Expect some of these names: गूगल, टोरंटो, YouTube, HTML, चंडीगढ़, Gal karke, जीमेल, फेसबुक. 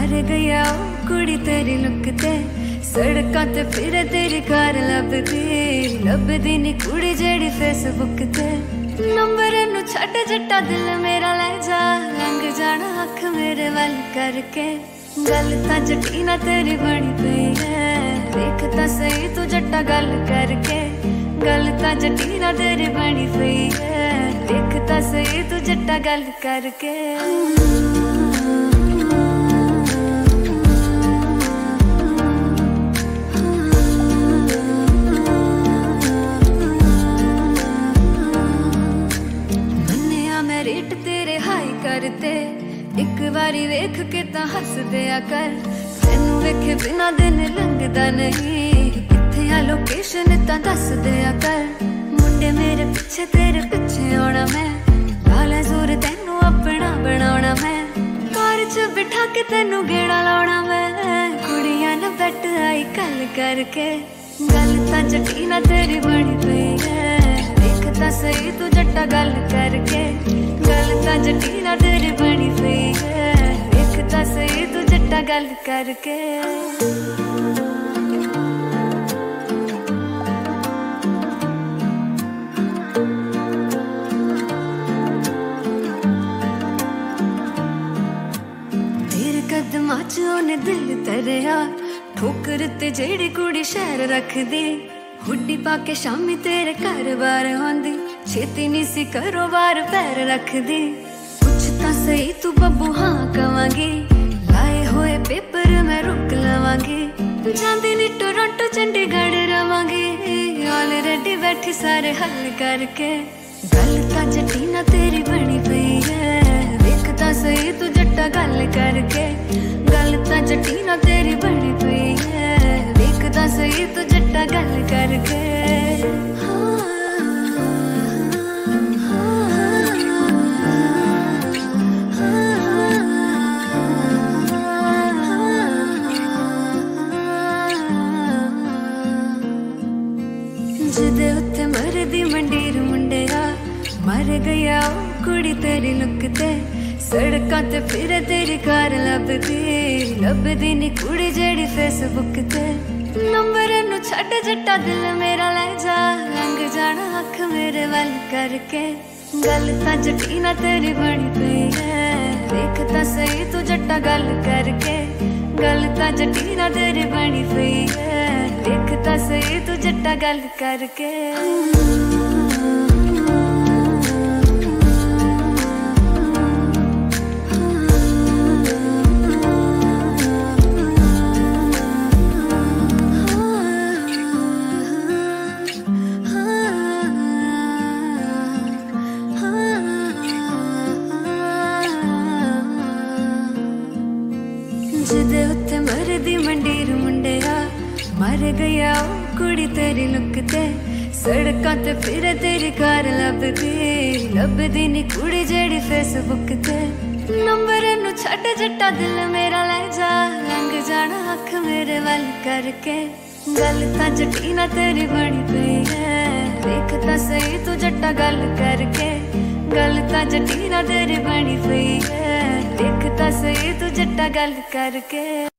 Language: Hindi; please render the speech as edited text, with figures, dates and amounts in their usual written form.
मार गया कुड़ी तेरी लुकते सड़का ते फिर तेरी कार लभदी नी कुड़ी जेड़ी फेसबुक ते नंबर नू छट जट्टा दिल मेरा ले जा लंघ जाना अख मेरे वाल करके गल ता जटी ना तेरी बनी पई है देख ता सही तू जट्टा गल करके गल ता जटी ना तेरी बनी पई है देख ता सही तू जट्टा गल करके करते एक बारी वेख के ता हस दिया कर तेनू वेखे बिना दिन लंघदा नहीं किथे आ लोकेशन ता दस दिया कर मुंडे मेरे पीछे तेरे पीछे आना मैं लाला जोर तेनू अपना बनाना मैं कार च बिठा के तेनू गेड़ा लाना मैं कुड़ियां न बैठ आई कल करके गल ता जटी ना तेरी बनी पई है देखता सही तू जट्टा गल करके गलता जटी ना तेरी बनी पई है देखता सही तू जट्टा गल करके तेरे कदमां च उन्ने दिल तरिया ठोकर ते जेड़ी कुड़ी शहर रख दी हुड्डी पाके शामी तेरे घर बार आंदी छेती नी सी करो बार पैर रख दे कुछ ता सही तू बब्बू हां कवांगी लाए होए पेपर मैं रुक लवांगी जांदी नी टोरंटो चंडीगढ़ रवांगी ऑलरेडी बैठी सारे हल करके गल ता जटी ना तेरी बनी पई है देखता सही तू जट्टा गल करके गल ता जटी ना तेरी बनी पई है देखता सही तू जट्टा गल करके जिदे उत्ते मरदी मंडीर मुंडिया मर गया कुड़ी तेरी लुकते सड़का ते फिर तेरी कार लभदी नी कुड़ी जेड़ी फेसबुक ते नंबर नू छट जट्टा दिल मेरा ले जा लंघ जाना अख मेरे वाल करके गल ता जटी ना तेरी बनी पई है देखता सही तू जट्टा गल करके गल ता जटी ना तेरी बनी पई है देखता सही तू जट्टा गल करके जिदे उत्ते मरदी मंडीर मुंडिया मर गया कुड़ी तेरी लुकते सड़का ते फिर तेरी कार लभदी नी कुड़ी जेड़ी फेसबुक ते नंबर नू छट जट्टा दिल मेरा ले जा लंघ जाना अख मेरे वाल करके गल ता जटी ना तेरी बनी पई है देखता सही तू जट्टा गल करके गल ता जटी ना तेरी बनी पई है देखता सही तू जट्टा गल करके।